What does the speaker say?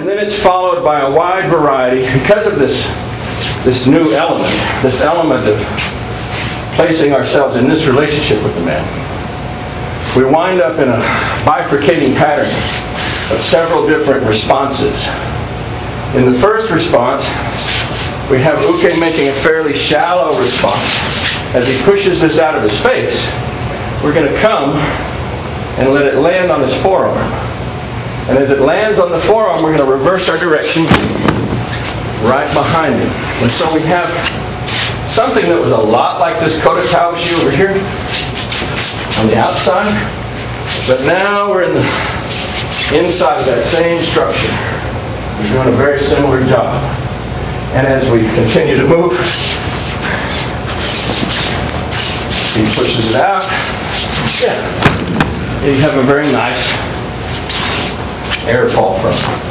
and then it's followed by a wide variety, because of this new element, this element of placing ourselves in this relationship with the man. We wind up in a bifurcating pattern of several different responses. In the first response, we have Uke making a fairly shallow response. As he pushes this out of his face, we're going to come and let it land on his forearm. And as it lands on the forearm, we're going to reverse our direction right behind him. And so we have something that was a lot like this katakashi over here on the outside, but now we're in the inside of that same structure. We're doing a very similar job. And as we continue to move, he pushes it out. Yeah. You have a very nice air fall from it.